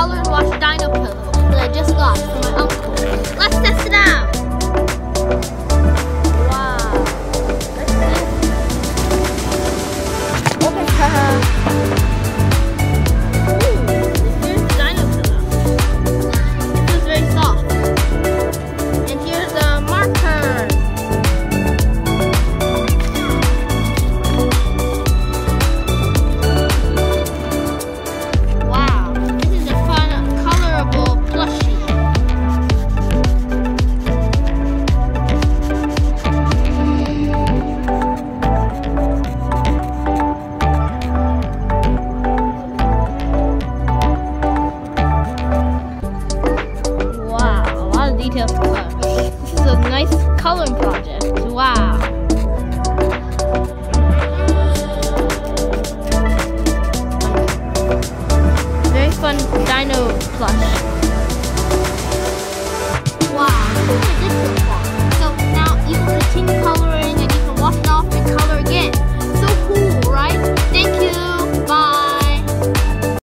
colored wash dino pillow that I just got from my uncle. Let's test it out. Wow. Open her. Detailed color. This is a nice coloring project. Wow. Very fun dino plush.